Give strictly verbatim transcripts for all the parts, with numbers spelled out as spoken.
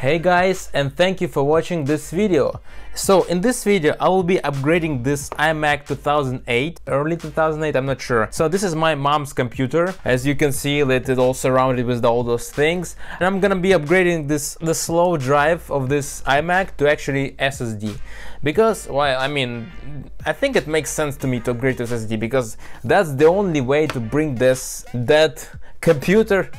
Hey guys, and thank you for watching this video. So in this video I will be upgrading this iMac two thousand eight, early two thousand eight, I'm not sure. So this is my mom's computer. As you can see, that it all surrounded with all those things, and I'm gonna be upgrading this the slow drive of this iMac to actually S S D, because, well, I mean, I think it makes sense to me to upgrade to S S D, because that's the only way to bring this that computer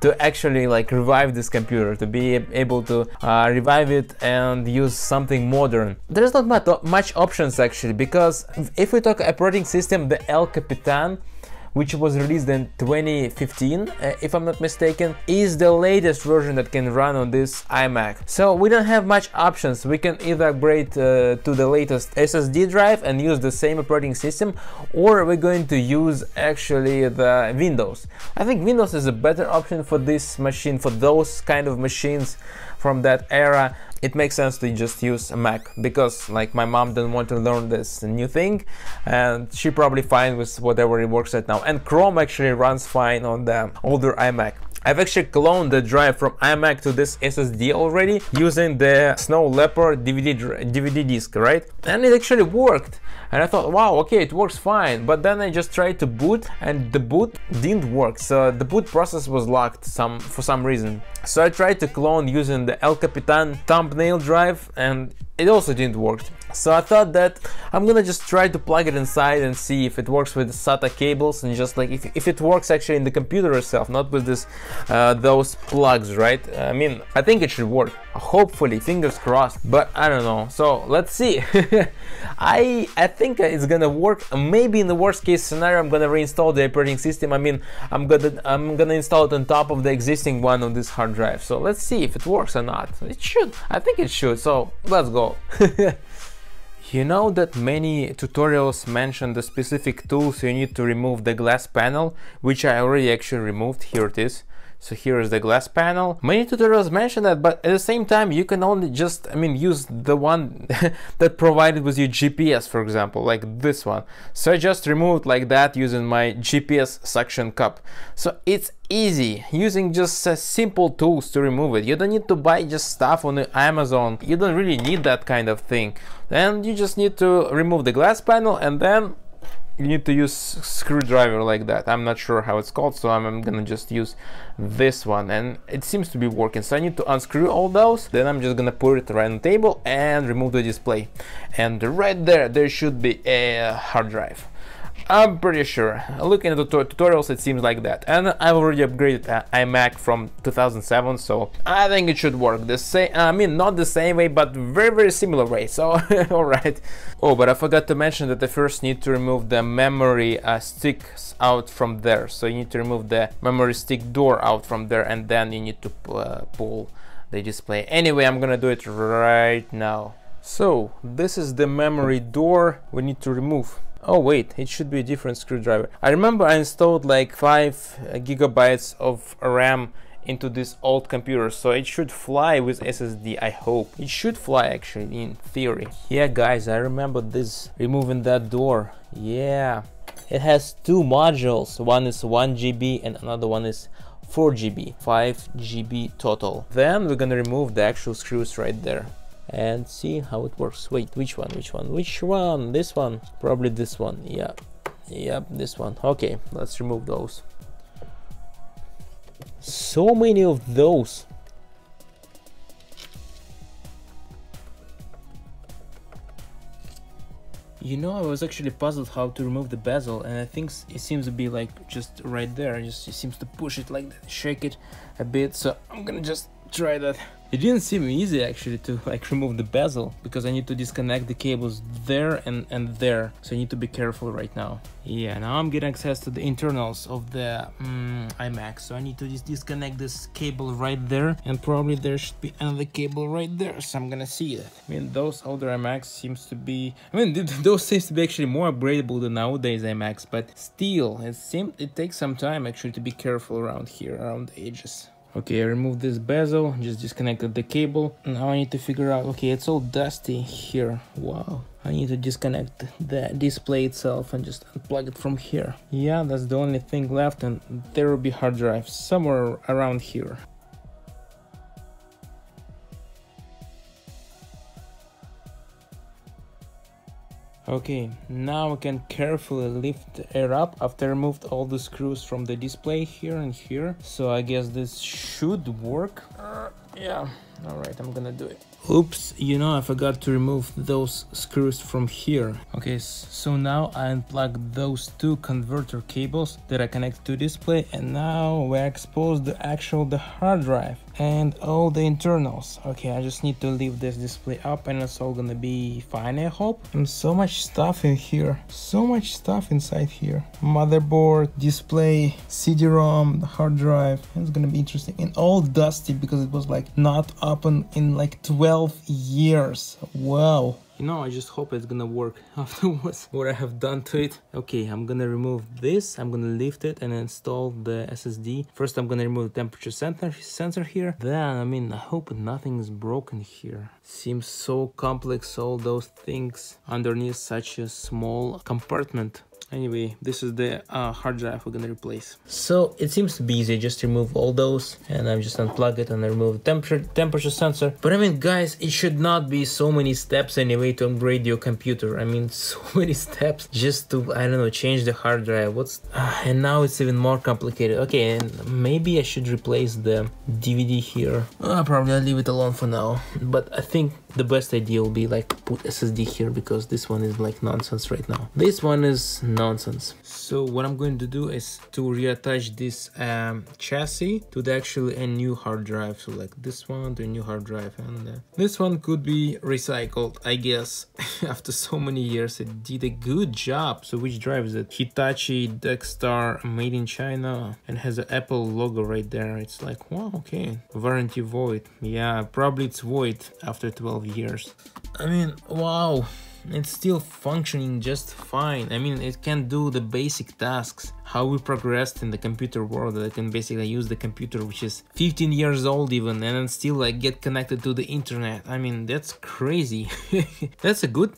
to actually like revive this computer, to be able to uh, revive it and use something modern. There's not much, much options actually, because if we talk operating system, the El Capitan, which was released in twenty fifteen, uh, if I'm not mistaken, is the latest version that can run on this iMac. So we don't have much options. We can either upgrade uh, to the latest S S D drive and use the same operating system, or we're going to use actually the Windows. I think Windows is a better option for this machine, for those kind of machines from that era. It makes sense to just use a Mac, because like my mom didn't want to learn this new thing, and she probably fine with whatever it works at now. And Chrome actually runs fine on the older iMac. I've actually cloned the drive from iMac to this S S D already using the Snow Leopard D V D D V D disc, right? And it actually worked. And I thought, wow, okay, it works fine. But then I just tried to boot, and the boot didn't work. So the boot process was locked some for some reason. So I tried to clone using the El Capitan thumbnail drive, and it also didn't work. So I thought that I'm gonna just try to plug it inside and see if it works with SATA cables, and just like if, if it works actually in the computer itself, not with this uh, those plugs, right? I mean, I think it should work, hopefully, fingers crossed, but I don't know. So let's see. I I think it's gonna work. Maybe in the worst case scenario, I'm gonna reinstall the operating system. I mean, I'm gonna I'm gonna install it on top of the existing one on this hard drive. So let's see if it works or not. It should. I think it should. So let's go. You know that many tutorials mention the specific tools you need to remove the glass panel, which I already actually removed. Here it is. So here is the glass panel. Many tutorials mention that, but at the same time you can only just, I mean, use the one that provided with your G P S, for example, like this one. So I just removed like that using my G P S suction cup. So it's easy using just uh, simple tools to remove it. You don't need to buy just stuff on Amazon. You don't really need that kind of thing. Then you just need to remove the glass panel, and then you need to use screwdriver like that. I'm not sure how it's called, so I'm, I'm gonna just use this one, and it seems to be working. So I need to unscrew all those, then I'm just gonna put it right on the table and remove the display, and right there there should be a hard drive. I'm pretty sure, looking at the tutorials, it seems like that. And I've already upgraded uh, iMac from two thousand seven, so I think it should work the same. I mean, not the same way, but very very similar way. So all right. Oh, but I forgot to mention that I first need to remove the memory uh, sticks out from there. So you need to remove the memory stick door out from there, and then you need to uh, pull the display. Anyway, I'm gonna do it right now. So this is the memory door we need to remove. Oh wait, it should be a different screwdriver. I remember I installed like five gigabytes of RAM into this old computer, so it should fly with S S D, I hope. It should fly actually, in theory. Yeah guys, I remember this, removing that door. Yeah, it has two modules, one is one G B and another one is four G B, five G B total. Then we're gonna remove the actual screws right there and see how it works. Wait, which one, which one, which one? This one, probably this one. Yeah, yep, this one. Okay, let's remove those. So many of those. You know, I was actually puzzled how to remove the bezel, and I think it seems to be like just right there. It just it seems to push it like that, shake it a bit. So I'm gonna just try that. It didn't seem easy actually to like remove the bezel, because I need to disconnect the cables there and and there, so I need to be careful right now. Yeah, now I'm getting access to the internals of the um, iMac, so I need to just disconnect this cable right there, and probably there should be another cable right there, so I'm gonna see that. I mean, those older iMacs seems to be, I mean, those seems to be actually more upgradable than nowadays iMacs, but still it seems it takes some time actually to be careful around here, around the edges. Okay, I removed this bezel, just disconnected the cable. Now I need to figure out, okay, it's all dusty here. Wow. I need to disconnect the display itself and just unplug it from here. Yeah, that's the only thing left, and there will be hard drive somewhere around here. Okay, now I can carefully lift it up after I removed all the screws from the display here and here. So I guess this should work. Uh, yeah, all right, I'm gonna do it. Oops, you know, I forgot to remove those screws from here. Okay, so now I unplugged those two converter cables that I connect to display, and now we expose the actual the hard drive and all the internals. Okay, I just need to leave this display up and it's all gonna be fine, I hope. And so much stuff in here, so much stuff inside here. Motherboard, display, C D ROM, hard drive. It's gonna be interesting and all dusty because it was like not open in like twelve years. Wow. You know, I just hope it's gonna work afterwards what I have done to it. Okay, I'm gonna remove this, I'm gonna lift it and install the S S D. First I'm gonna remove the temperature sensor sensor here. Then, I mean, I hope nothing is broken here. Seems so complex, all those things underneath such a small compartment. Anyway, this is the uh, hard drive we're gonna replace. So it seems to be easy, just remove all those and I'm just unplug it and I remove the temperature, temperature sensor. But I mean, guys, it should not be so many steps anyway to upgrade your computer. I mean, so many steps just to, I don't know, change the hard drive. What's, uh, and now it's even more complicated. Okay, and maybe I should replace the D V D here. Uh, probably I'll leave it alone for now. But I think the best idea will be like put S S D here because this one is like nonsense right now. This one is nonsense. So what I'm going to do is to reattach this um, chassis to the actually a new hard drive. So like this one, the new hard drive, and uh, this one could be recycled, I guess. After so many years, it did a good job. So which drive is it? Hitachi Dexstar, made in China, and has an Apple logo right there. It's like, wow, okay. Warranty void. Yeah, probably it's void after twelve years. I mean, wow. It's still functioning just fine. I mean, it can do the basic tasks. How we progressed in the computer world, that I can basically use the computer which is fifteen years old even and still like get connected to the internet. I mean, that's crazy. That's a good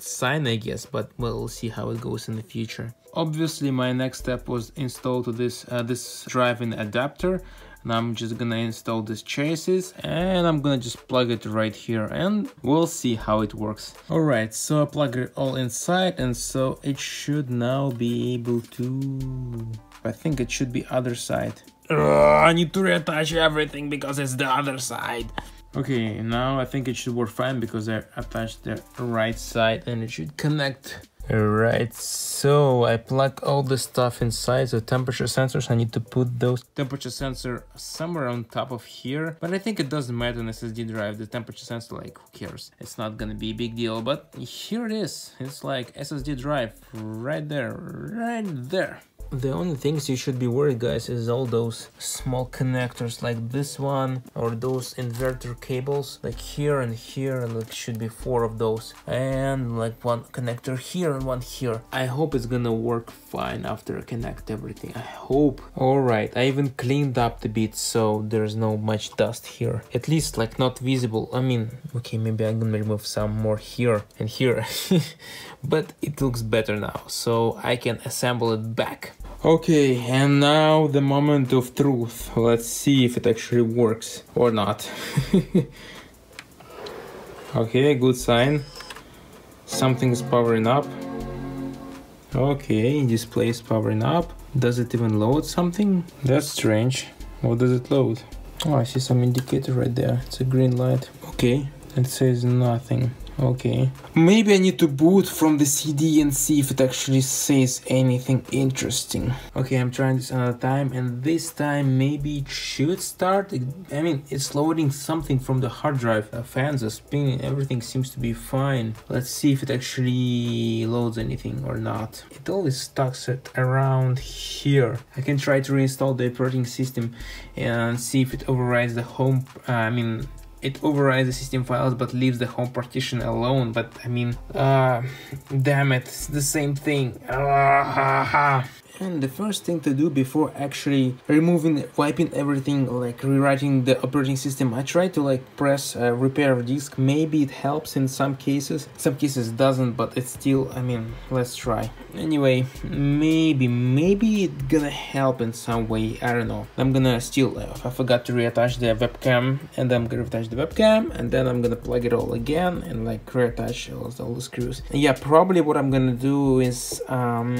sign, I guess, but we'll see how it goes in the future. Obviously, my next step was install to this uh, this drive and adapter. And I'm just gonna install this chassis and I'm gonna just plug it right here and we'll see how it works. All right, so I plug it all inside and so it should now be able to... I think it should be other side. Ugh, I need to reattach everything because it's the other side. Okay, now I think it should work fine because I attached the right side and it should connect. Alright, so I plug all the stuff inside, so temperature sensors, I need to put those temperature sensor somewhere on top of here, but I think it doesn't matter on S S D drive, the temperature sensor, like, who cares, it's not gonna be a big deal, but here it is, it's like S S D drive, right there, right there. The only things you should be worried, guys, is all those small connectors like this one or those inverter cables like here and here, and it should be four of those and like one connector here and one here. I hope it's gonna work fine after I connect everything. I hope. All right, I even cleaned up the bit so there's no much dust here, at least like not visible. I mean, okay, maybe I'm gonna remove some more here and here. But it looks better now, so I can assemble it back. Okay, and now the moment of truth. Let's see if it actually works or not. Okay, good sign. Something is powering up. Okay, display is powering up. Does it even load something? That's strange. What does it load? Oh, I see some indicator right there. It's a green light. Okay, it says nothing. Okay, maybe I need to boot from the C D and see if it actually says anything interesting. Okay, I'm trying this another time and this time maybe it should start. I mean, it's loading something from the hard drive. The fans are spinning, everything seems to be fine. Let's see if it actually loads anything or not. It always stucks it around here. I can try to reinstall the operating system and see if it overrides the home, uh, I mean, it overrides the system files, but leaves the home partition alone. But I mean, uh, damn it, it's the same thing. Uh, ha, ha. And the first thing to do before actually removing, wiping everything, like rewriting the operating system, I try to like press uh, repair disk. Maybe it helps in some cases, some cases doesn't, but it's still, I mean, let's try. Anyway, maybe, maybe it's gonna help in some way, I don't know. I'm gonna still, uh, I forgot to reattach the webcam, and I'm gonna attach the webcam, and then I'm gonna plug it all again and like reattach all, all the screws. And yeah, probably what I'm gonna do is um,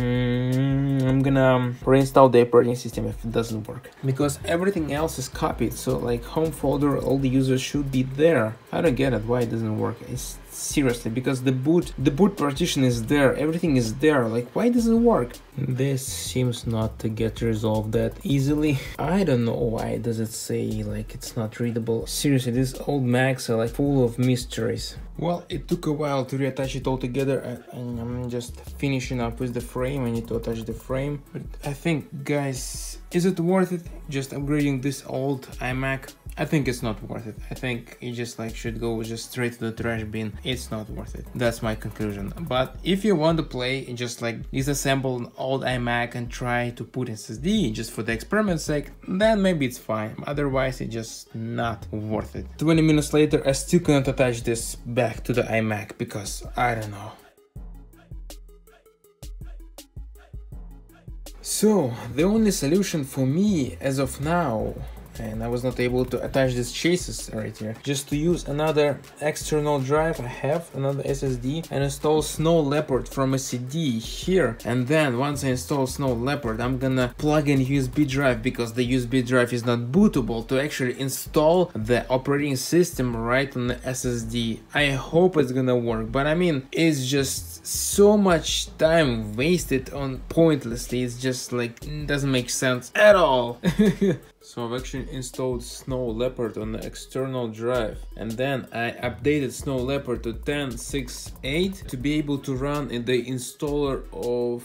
I'm gonna reinstall the operating system if it doesn't work, because everything else is copied. So like home folder, all the users should be there. I don't get it why it doesn't work. It's seriously, because the boot the boot partition is there, everything is there, like why does it work? This seems not to get resolved that easily. I don't know why does it say like it's not readable. Seriously, these old Macs are like full of mysteries. Well, it took a while to reattach it all together, and I'm just finishing up with the frame. I need to attach the frame, but I think, guys, is it worth it just upgrading this old iMac? I think it's not worth it. I think you just like should go just straight to the trash bin. It's not worth it. That's my conclusion. But if you want to play, just like disassemble an old iMac and try to put S S D just for the experiment's sake, then maybe it's fine. Otherwise, it's just not worth it. twenty minutes later, I still cannot attach this back to the iMac because I don't know. So the only solution for me as of now, and I was not able to attach these chases right here, just to use another external drive I have, another S S D, and install Snow Leopard from a C D here. And then once I install Snow Leopard, I'm gonna plug in U S B drive, because the U S B drive is not bootable, to actually install the operating system right on the S S D. I hope it's gonna work, but I mean, it's just so much time wasted on pointlessly. It's just like it doesn't make sense at all. So I've actually installed Snow Leopard on the external drive, and then I updated Snow Leopard to ten six eight to be able to run in the installer of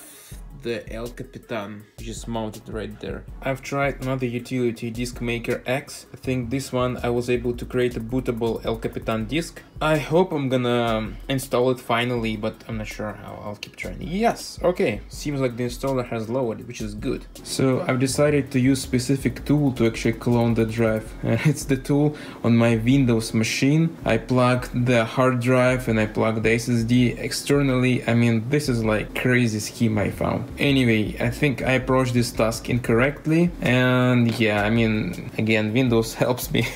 the El Capitan, which is mounted right there. I've tried another utility, Disk Maker X. I think this one I was able to create a bootable El Capitan disk. I hope I'm gonna install it finally, but I'm not sure how. I'll keep trying. Yes, okay, seems like the installer has lowered, which is good. So I've decided to use specific tool to actually clone the drive. It's the tool on my Windows machine. I plugged the hard drive and I plugged the S S D externally. I mean, this is like crazy scheme I found. Anyway, I think I approached this task incorrectly, and yeah, I mean, again, Windows helps me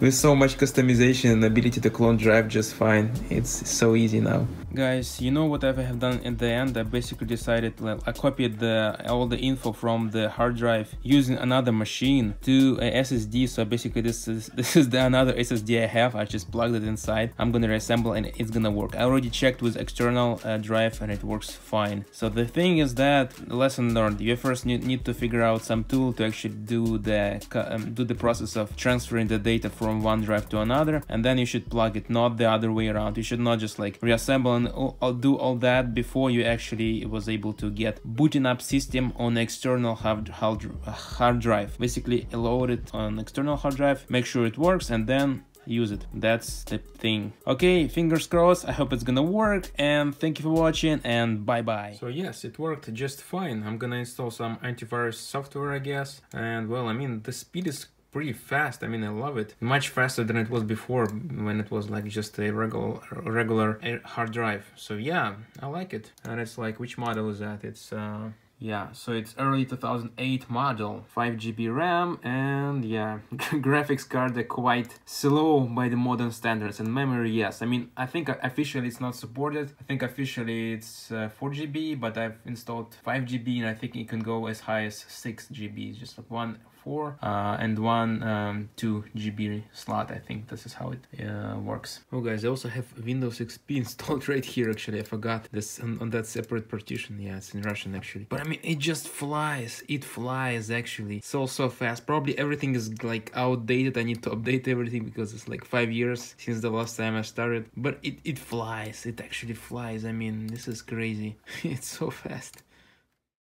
with so much customization and ability to clone drive just fine. It's so easy now. Guys, you know what I have done at the end? I basically decided, well, I copied the, all the info from the hard drive using another machine to a S S D. So basically this is, this is the another S S D I have. I just plugged it inside. I'm gonna reassemble and it's gonna work. I already checked with external uh, drive and it works fine. So the thing is that, lesson learned, you first need, need to figure out some tool to actually do the, um, do the process of transferring the data from one drive to another, and then you should plug it, not the other way around. You should not just like reassemble and I'll do all that before you actually was able to get booting up system on external hard, hard, hard drive. Basically load it on external hard drive, make sure it works, and then use it. That's the thing. Okay, fingers crossed, I hope it's gonna work, and thank you for watching, and bye bye. So yes, it worked just fine. I'm gonna install some antivirus software, I guess, and well, I mean, the speed is pretty fast. I mean, I love it. Much faster than it was before, when it was like just a regular regular hard drive. So yeah, I like it. And it's like, which model is that? It's uh yeah, so it's early two thousand eight model, five G B RAM, and yeah, graphics card are quite slow by the modern standards, and memory, yes. I mean, I think officially it's not supported. I think officially it's uh, four G B, but I've installed five G B, and I think it can go as high as six G B, just like one four uh, and one um, two G B slot. I think this is how it uh, works. Oh guys, I also have Windows X P installed right here. Actually, I forgot this on, on that separate partition. Yeah, it's in Russian actually, but I mean, it just flies. It flies actually so so fast. Probably everything is like outdated. I need to update everything because it's like five years since the last time I started, but it, it flies. It actually flies. I mean, this is crazy. It's so fast.